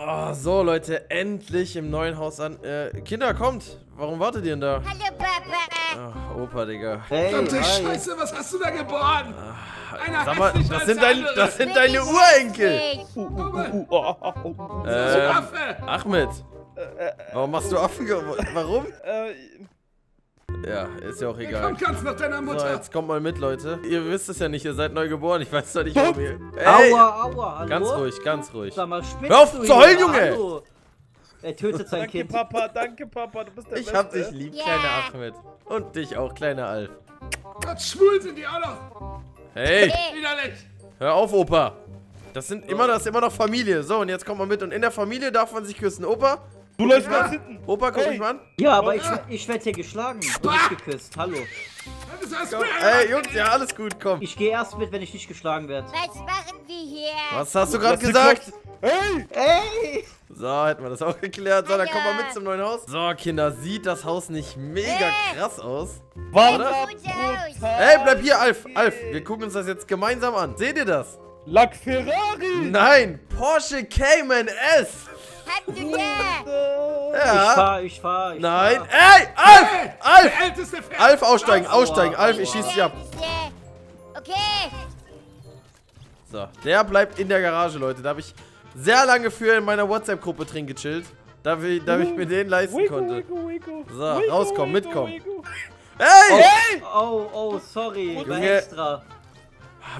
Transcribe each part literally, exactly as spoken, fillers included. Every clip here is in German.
Oh, so Leute, endlich im neuen Haus an. Äh, Kinder, kommt! Warum wartet ihr denn da? Hallo Papa! Ach, Opa, Digga. Hey, verdammte Scheiße, was hast du da geboren? Ach, Einer sag mal, das sind, dein, das sind deine Urenkel! Uh, uh, uh, uh, oh, oh, oh, oh. Äh, Ahmed! Warum machst du Affen? Warum? Ja, ist ja auch egal. Komm ganz nach deiner Mutter. So, jetzt kommt mal mit, Leute. Ihr wisst es ja nicht, ihr seid neu geboren. Ich weiß doch nicht, warum ihr... Ey. Aua, aua, hallo? Ganz ruhig, ganz ruhig. Sag mal, hör auf zu heulen, Junge! Hallo. Er tötet sein danke, Kind. Danke, Papa, danke, Papa. Du bist der ich Beste. Hab dich lieb, yeah. Kleiner Ahmed. Und dich auch, kleiner Alf. Das schwul sind die auch noch. Hey. Widerlich. Hör auf, Opa. Das sind immer, das ist immer noch Familie. So, und jetzt kommt mal mit. Und in der Familie darf man sich küssen. Opa... Du läufst ja. Nach hinten. Opa, guck hey. Mich mal an. Ja, aber ich, ich werde hier geschlagen und nicht geküsst. Hallo. Ey, Jungs, ja, alles gut, komm. Ich gehe erst mit, wenn ich nicht geschlagen werde. Was machen wir hier? Was hast du gerade gesagt? Hey! Hey! So, hätten wir das auch geklärt. So, dann kommen wir mit zum neuen Haus. So, Kinder, sieht das Haus nicht mega krass aus? Warte. Ey, bleib hier, Alf. Alf, wir gucken uns das jetzt gemeinsam an. Seht ihr das? Lack Ferrari. Nein, Porsche Cayman S. Ja. Ich fahr, ich fahr, ich Nein. Fahr. Ey, Alf! Hey, Alf! Der älteste Pferd. Alf, aussteigen, aussteigen. Wow. Alf, ich schieß dich ab. Okay. So, der bleibt in der Garage, Leute. Da habe ich sehr lange für in meiner WhatsApp-Gruppe drin gechillt. Da ich, da ich mir den leisten konnte. So, rauskommen, mitkommen. Ey! Hey. Oh, oh, sorry. Junge. Extra.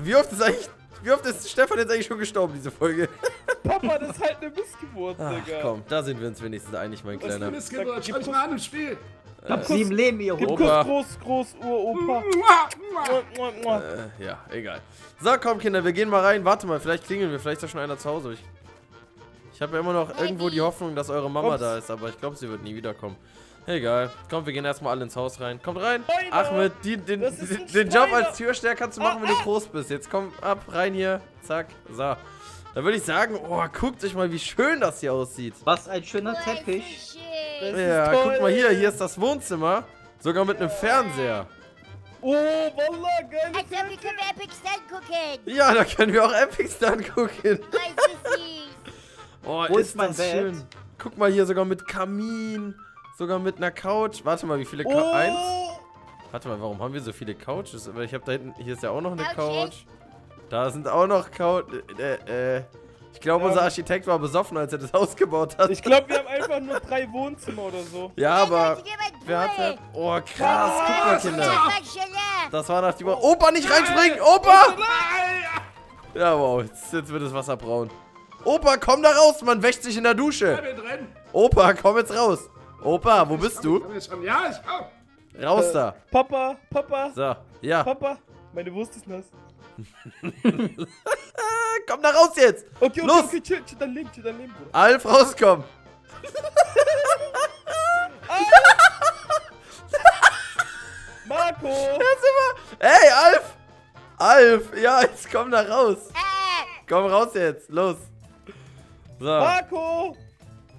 Wie oft ist eigentlich... Wie oft ist Stefan jetzt eigentlich schon gestorben, diese Folge? Papa, das ist halt eine Missgeburt, Digga. Komm, da sind wir uns wenigstens einig, mein Kleiner. Das ist eine Missgeburt, schau dich mal an im Spiel. Ich hab sieben Leben hier, Opa. Gib kurz, groß, groß, Uropa. Äh, ja, egal. So, komm, Kinder, wir gehen mal rein. Warte mal, vielleicht klingeln wir, vielleicht ist da schon einer zu Hause. Ich, ich habe ja immer noch irgendwo die Hoffnung, dass eure Mama Ups. Da ist, aber ich glaube, sie wird nie wiederkommen. Egal. Komm, wir gehen erstmal alle ins Haus rein. Kommt rein. Ahmed, die, den, den, den Job als Türsteher kannst du machen, ah, wenn du groß bist. Jetzt komm ab, rein hier. Zack. So. Da würde ich sagen, oh, guckt euch mal, wie schön das hier aussieht. Was ein schöner Teppich. Das ja, ist toll. Guck mal hier. Hier ist das Wohnzimmer. Sogar mit einem Fernseher. Oh, Wallah, geil. Also, wir können Epic Stan gucken. Ja, da können wir auch Epic Stan gucken. Oh, ist, ist das Bett? Schön. Guck mal hier, sogar mit Kamin. Sogar mit einer Couch. Warte mal, wie viele Couch? Oh. Eins. Warte mal, warum haben wir so viele Couches? Weil ich habe da hinten. Hier ist ja auch noch eine Couch. Da sind auch noch Couch. Äh, äh. Ich glaube, ja. Unser Architekt war besoffen, als er das Haus gebaut hat. Ich glaube, wir haben einfach nur drei Wohnzimmer oder so. Ja, aber. Wer hat das? Oh, krass. Oh, guck mal, Kinder. Das war nach dem. Oh. Opa, nicht reinspringen! Opa! Ja, wow. Jetzt, jetzt wird das Wasser braun. Opa, komm da raus. Man wäscht sich in der Dusche. Opa, komm jetzt raus. Opa, wo ich bist komm, du? Ich komm, ich komm. Ja, ich komm. Raus äh, da. Papa, Papa. So, ja. Papa, meine Wurst ist nass. Komm da raus jetzt. Okay, okay, los. Okay, chill, chill dein Leben, chill dein Leben, Bruder. Alf, rauskommen. Marco. Immer. Ey, Alf. Alf, ja, jetzt komm da raus. Komm raus jetzt, los. So. Marco.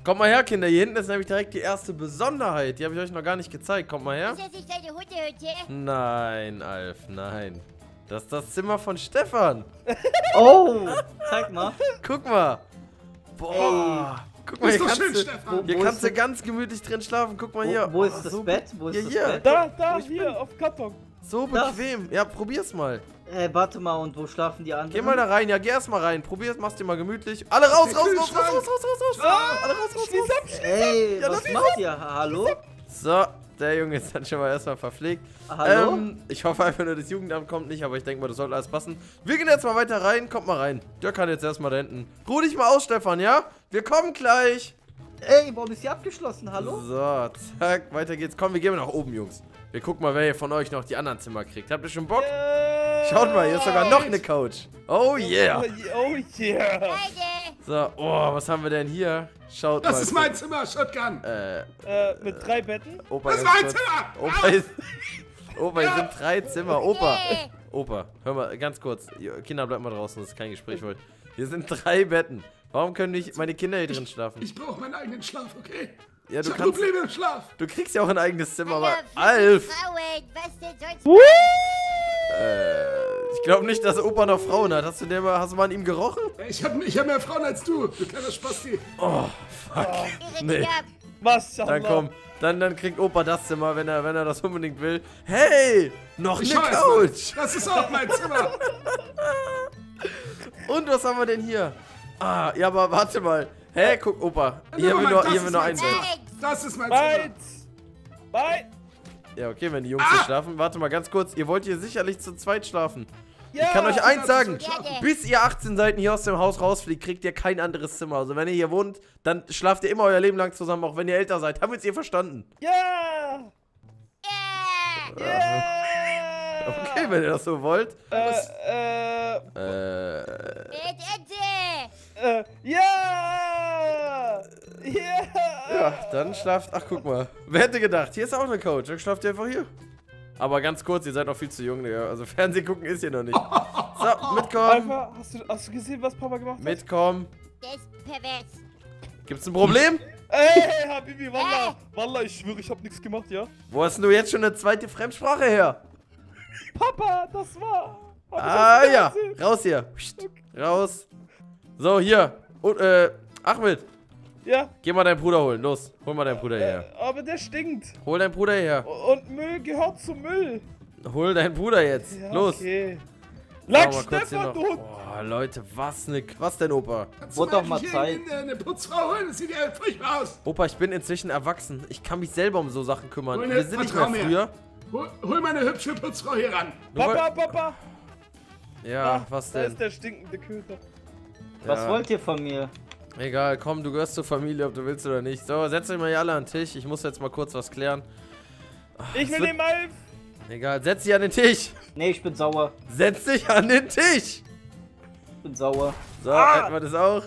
Kommt mal her, Kinder. Hier hinten ist nämlich direkt die erste Besonderheit. Die habe ich euch noch gar nicht gezeigt. Kommt mal her. Ist das nicht deine Hundehütte? Nein, Alf, nein. Das ist das Zimmer von Stefan. Oh, zeig mal. Guck mal. Boah. Guck mal, hier kannst, schön, du, wo, hier wo kannst du ganz gemütlich drin schlafen. Guck mal hier. Wo, wo ist oh, das so Bett? Wo ist hier, das hier. Bett? Da, da, hier, bin. Auf Karton. So bequem. Das? Ja, probier's mal. Äh, warte mal, und wo schlafen die anderen? Geh mal da rein, ja, geh erst mal rein. Probier's, mach's dir mal gemütlich. Alle raus, raus, raus, raus, raus, raus, raus, raus. Ah, alle raus, raus, raus. Ab, ey, ja, was macht ihr? Hallo? So, der Junge ist dann schon mal erstmal verpflegt. Hallo? Ähm, ich hoffe einfach nur, das Jugendamt kommt nicht, aber ich denke mal, das sollte alles passen. Wir gehen jetzt mal weiter rein, kommt mal rein. Dirk kann jetzt erstmal da hinten. Ruh dich mal aus, Stefan, ja? Wir kommen gleich. Ey, warum ist hier abgeschlossen, hallo? So, zack, weiter geht's. Komm, wir gehen nach oben, Jungs. Wir gucken mal, wer hier von euch noch die anderen Zimmer kriegt. Habt ihr schon Bock? Yeah. Schaut mal, hier ist sogar noch eine Couch. Oh yeah. Oh yeah. So, oh, was haben wir denn hier? Schaut das mal. Das ist mein Zimmer, Shotgun. Äh, äh mit drei Betten. Opa, das ist mein Zimmer. Opa, ist, Opa hier sind drei Zimmer. Opa, Opa, hör mal, ganz kurz. Kinder, bleibt mal draußen, das ist kein Gespräch heute. Hier sind drei Betten. Warum können nicht meine Kinder hier drin schlafen? Ich, ich brauche meinen eigenen Schlaf, okay? Ja, du ich hab kannst, Probleme im Schlaf. Du kriegst ja auch ein eigenes Zimmer, aber Alf! Was denn sonst? Äh, Ich glaube nicht, dass Opa noch Frauen hat. Hast du, der mal, hast du mal an ihm gerochen? Ich hab, ich hab mehr Frauen als du, du kleiner Spasti. Oh, fuck. Oh, nee. Was? Dann komm, dann, dann kriegt Opa das Zimmer, wenn er, wenn er das unbedingt will. Hey, noch eine Couch. Das ist auch mein Zimmer. Und was haben wir denn hier? Ah, ja, aber warte mal. Hä, hey, guck, Opa. Hier haben wir noch ein Bett. Das ist mein Zimmer. Bye. Ja, okay, wenn die Jungs ah. hier schlafen. Warte mal ganz kurz. Ihr wollt hier sicherlich zu zweit schlafen. Ja, ich kann euch eins sagen. Bis ihr achtzehn seid und hier aus dem Haus rausfliegt, kriegt ihr kein anderes Zimmer. Also wenn ihr hier wohnt, dann schlaft ihr immer euer Leben lang zusammen, auch wenn ihr älter seid. Haben wir uns hier verstanden? Ja. Ja. ja. Okay, wenn ihr das so wollt. Äh, äh. Äh. Ja! Ja! Ja, dann schlaft. Ach, guck mal. Wer hätte gedacht? Hier ist auch eine Couch. Dann schlaft ihr einfach hier. Aber ganz kurz, ihr seid noch viel zu jung, Digga. Also Fernsehen gucken ist hier noch nicht. So, mitkommen. Alpha, hast du, hast du gesehen, was Papa gemacht hat? Mitkommen. Das ist pervers. Gibt's ein Problem? Ey, Habibi, Wallah. Wallah, ich schwöre, ich hab nichts gemacht, ja? Wo hast denn du jetzt schon eine zweite Fremdsprache her? Papa, das war... Ah ja, raus hier. Psst, okay. Raus. So, hier. Und, äh, Ahmed. Ja? Geh mal deinen Bruder holen, los. Hol mal deinen Bruder äh, her. Aber der stinkt. Hol deinen Bruder her. Und Müll gehört zum Müll. Hol deinen Bruder jetzt, ja, los. Okay. Lack, Stefan, du Hund. Boah, Leute, was ne... Was denn, Opa? Wurde doch mal Zeit. Eine Putzfrau holen, das sieht ja furchtbar aus. Opa, ich bin inzwischen erwachsen. Ich kann mich selber um so Sachen kümmern. Wir sind nicht mehr früher. Hol, hol meine hübsche Putzfrau hier ran. Papa, Papa. Ja, ach, was denn? Da ist der stinkende Köter. Ja. Was wollt ihr von mir? Egal, komm, du gehörst zur Familie, ob du willst oder nicht. So, setzt euch mal hier alle an den Tisch. Ich muss jetzt mal kurz was klären. Ach, ich will den Malf. Egal, setz dich an den Tisch. Nee, ich bin sauer. Setz dich an den Tisch. Ich bin sauer. So, ah. hätten wir das auch.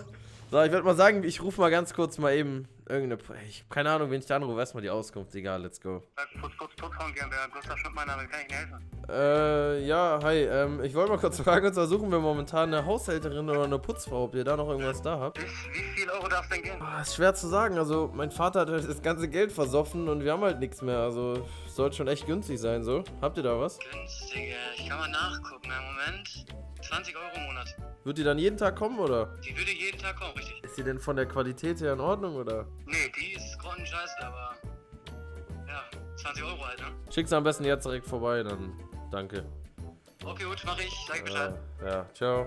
So, ich würde mal sagen, ich rufe mal ganz kurz mal eben irgendeine... Ich habe keine Ahnung, wen ich da anrufe. Erstmal die Auskunft. Egal, let's go. Putz, putz, putz von GmbH. Gustav Schmidt, mein Name. Kann ich dir helfen? Äh, ja, hi. Ähm, ich wollte mal kurz fragen, uns versuchen wir momentan eine Haushälterin oder eine Putzfrau, ob ihr da noch irgendwas da habt. Wie, wie viel Euro darf es denn gehen? Oh, ist schwer zu sagen. Also, mein Vater hat halt das ganze Geld versoffen und wir haben halt nichts mehr. Also, sollte schon echt günstig sein, so. Habt ihr da was? Günstig, ich kann mal nachgucken. Einen Moment. zwanzig Euro im Monat. Wird die dann jeden Tag kommen, oder? Die würde jeden Tag kommen, richtig. Ist die denn von der Qualität her in Ordnung, oder? Nee, die ist grottenscheiße, aber... Ja, zwanzig Euro halt, ne? Schick's am besten jetzt direkt vorbei, dann danke. Okay, gut, mach ich. Sag ich Bescheid. Äh, ja, ciao.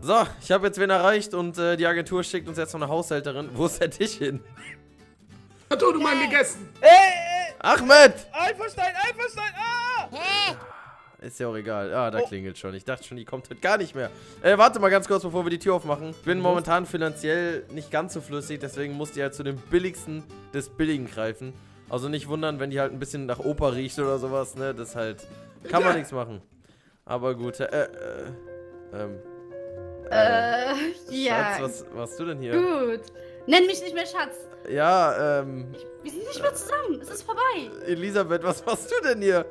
So, ich habe jetzt wen erreicht und äh, die Agentur schickt uns jetzt noch eine Haushälterin. Wo ist der Tisch hin? Hat du mal gegessen? Ey, ey! Ahmed! Alphastein, Alphastein, ah! Hey. Ist ja auch egal. Ah, da oh. klingelt schon. Ich dachte schon, die kommt heute gar nicht mehr. Äh, warte mal ganz kurz, bevor wir die Tür aufmachen. Ich bin momentan finanziell nicht ganz so flüssig, deswegen musste ich halt zu dem Billigsten des Billigen greifen. Also nicht wundern, wenn die halt ein bisschen nach Opa riecht oder sowas, ne? Das halt... Kann man nichts machen. Aber gut, äh, äh, ähm... Äh, ja. Schatz, was machst du denn hier? Gut. Nenn mich nicht mehr Schatz. Ja, ähm... Wir sind nicht mehr zusammen. Es ist vorbei. Elisabeth, was machst du denn hier?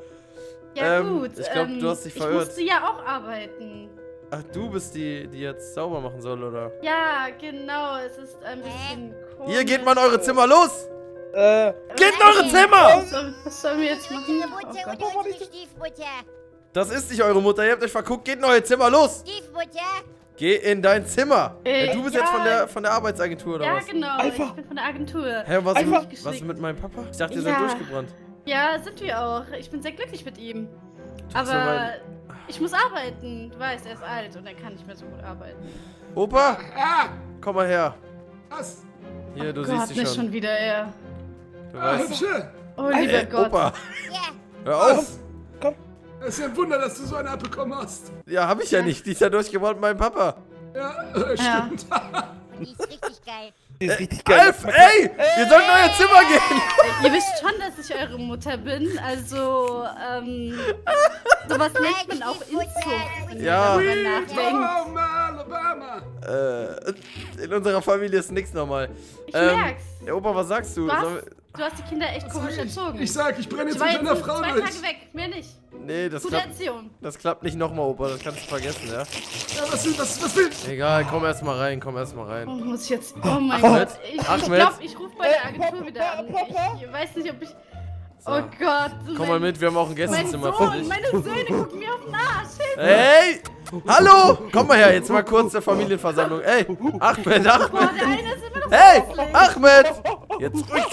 Ja ähm, gut, ich glaube, ähm, du hast dich verirrt. Ich musste ja auch arbeiten. Ach, du bist die, die jetzt sauber machen soll, oder? Ja, genau, es ist ein bisschen komisch. Hier, geht mal in eure Zimmer, los! Äh, geht in eure Zimmer! So, was sollen wir jetzt machen? Das ist nicht eure Mutter, ihr habt euch verguckt, geht in euer Zimmer, los! Stiefmutter! Geh in dein Zimmer! Äh, du bist ja. jetzt von der, von der Arbeitsagentur, oder ja, was? Ja, genau, Alpha. Ich bin von der Agentur. Hä, was ist mit, mit meinem Papa? Ich dachte, ihr ja. seid durchgebrannt. Ja, sind wir auch. Ich bin sehr glücklich mit ihm. Aber ich muss arbeiten. Du weißt, er ist alt und er kann nicht mehr so gut arbeiten. Opa! Ah, komm mal her. Was? Hier, du oh siehst Gott, dich schon. Nicht schon wieder er. Du ah, weißt. Oh, lieber hey, Gott. Opa. Hör auf. Komm. Es ist ja ein Wunder, dass du so eine abbekommen hast. Ja, hab ich ja, ja nicht. Die ist ja durchgebaut mit meinem Papa. Ja, äh, stimmt. Ja. Die ist richtig geil. Die ist richtig geil. Alf, ey! Ihr sollt in euer Zimmer gehen! Ihr wisst schon, dass ich eure Mutter bin. Also, ähm. sowas nennt man auch Inzucht. Ja. Normal, Obama! Äh, in unserer Familie ist nichts normal. Ich ähm, merk's. Ja, Opa, was sagst du? Was? Du hast die Kinder echt komisch erzogen. Ich sag, ich brenne jetzt mit einer Frau durch. Zwei Tage weg, mehr nicht. Nee, das Gute klappt. Erziehung. Das klappt nicht nochmal, Opa, das kannst du vergessen, ja? Ja, was will, was, was will? Egal, komm erstmal rein, komm erstmal rein. Oh, muss ich jetzt. Oh mein Gott. Ich, ich glaube, ich rufe bei der Agentur wieder an. Ich weiß nicht, ob ich. So. Oh Gott. Komm mal mit, wir haben auch ein Gästezimmer für dich. Meine Söhne gucken mir auf den Arsch. Hey! Hallo! Komm mal her, jetzt mal kurz der Familienversammlung. Ey! Ahmed, Ahmed! Boah, der eine ist immer noch hey! Ahmed! Jetzt ruhig,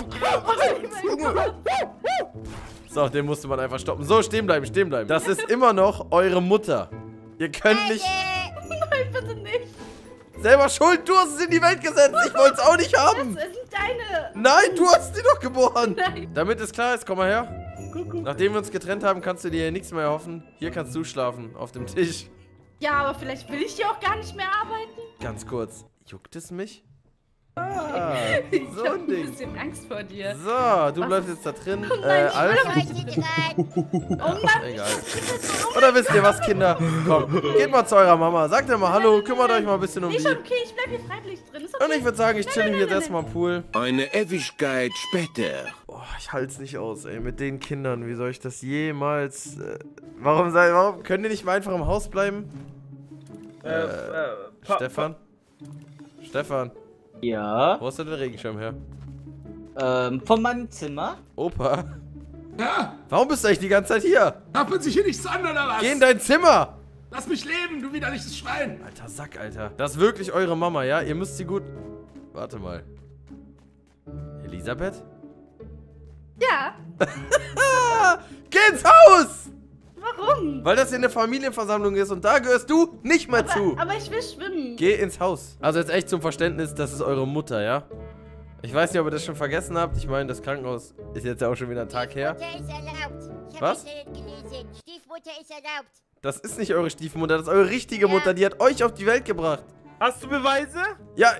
oh so, den musste man einfach stoppen. So, stehen bleiben, stehen bleiben. Das ist immer noch eure Mutter. Ihr könnt nicht... Nein, bitte nicht. Selber schuld, du hast es in die Welt gesetzt. Ich wollte es auch nicht haben. Das ist deine. Nein, du hast sie doch geboren. Nein. Damit es klar ist, komm mal her. Nachdem wir uns getrennt haben, kannst du dir hier nichts mehr erhoffen. Hier kannst du schlafen, auf dem Tisch. Ja, aber vielleicht will ich hier auch gar nicht mehr arbeiten. Ganz kurz, juckt es mich? Ah, ich so hab ein Ding. bisschen Angst vor dir. So, du bleibst jetzt da drin. Oh nein, äh, Alf. Ich will oh Mann. Egal. Oder wisst ihr was, Kinder? Komm, geht mal zu eurer Mama. Sagt ihr mal Hallo, kümmert euch mal ein bisschen um die. Ist okay, ich bleib hier freiwillig drin. Ist okay. Und ich würde sagen, ich chill hier jetzt erstmal im Pool. Eine Ewigkeit später. Boah, ich halt's nicht aus, ey. Mit den Kindern, wie soll ich das jemals... Äh, warum, warum können die nicht mal einfach im Haus bleiben? Äh, äh, äh Stefan? Stefan? Ja. Wo hast du den Regenschirm her? Ähm, von meinem Zimmer. Opa. Ja. Warum bist du eigentlich die ganze Zeit hier? Darf man sich hier nichts an, oder was? Geh in dein Zimmer. Lass mich leben, du widerliches Schwein. Alter Sack, Alter. Das ist wirklich eure Mama, ja? Ihr müsst sie gut... Warte mal. Elisabeth? Ja. Geh ins Haus! Warum? Weil das hier eine Familienversammlung ist und da gehörst du nicht mehr aber, zu. Aber ich will schwimmen. Geh ins Haus. Also jetzt echt zum Verständnis, das ist eure Mutter, ja? Ich weiß nicht, ob ihr das schon vergessen habt. Ich meine, das Krankenhaus ist jetzt ja auch schon wieder ein Tag her. Stiefmutter ist erlaubt. Ich Was? Gelesen. Stiefmutter ist erlaubt. Das ist nicht eure Stiefmutter, das ist eure richtige ja. Mutter. Die hat euch auf die Welt gebracht. Hast du Beweise? Ja.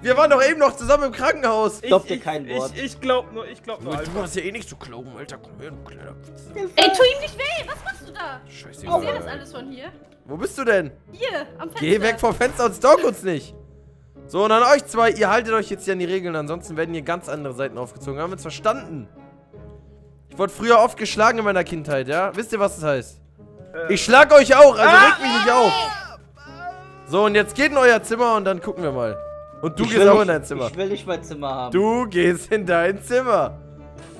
Wir waren doch eben noch zusammen im Krankenhaus. Ich glaub dir kein Wort. Ich, ich glaub nur, ich glaub nur. Du hast ja eh nicht zu glauben, Alter. Komm her, du kleiner Pizza. Ey, tu ihm nicht weh. Was machst du da? Scheiße. Oh, ich sehe das alles von hier. Wo bist du denn? Hier, am Fenster. Geh weg vom Fenster und stalk uns nicht. So, und an euch zwei. Ihr haltet euch jetzt hier an die Regeln. Ansonsten werden hier ganz andere Seiten aufgezogen. Haben wir es verstanden? Ich wurde früher oft geschlagen in meiner Kindheit, ja? Wisst ihr, was das heißt? Äh. Ich schlag euch auch, also ah, regt mich nicht auf. So, und jetzt geht in euer Zimmer und dann gucken wir mal. Und du ich gehst auch in dein Zimmer. Ich will nicht mein Zimmer haben. Du gehst in dein Zimmer.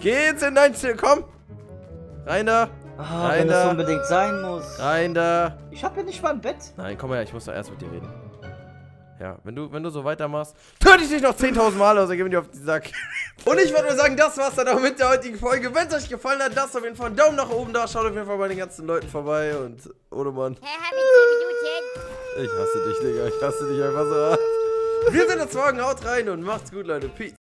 Geh jetzt in dein Zimmer. Komm. Rein da. Ah, rein wenn da. Das unbedingt sein muss. Rein da. Ich hab hier nicht mal ein Bett. Nein, komm her. Ich muss doch erst mit dir reden. Ja, wenn du, wenn du so weitermachst, töte ich dich noch zehntausend Mal, also gehen wir dir auf den Sack. Und ich würde mal sagen, das war's dann auch mit der heutigen Folge. Wenn es euch gefallen hat, lasst auf jeden Fall einen Daumen nach oben da. Schaut auf jeden Fall bei den ganzen Leuten vorbei und ohne Mann. Ich hasse dich, Digga. Ich hasse dich einfach so hart. Wir sehen uns morgen, haut rein und macht's gut, Leute. Peace.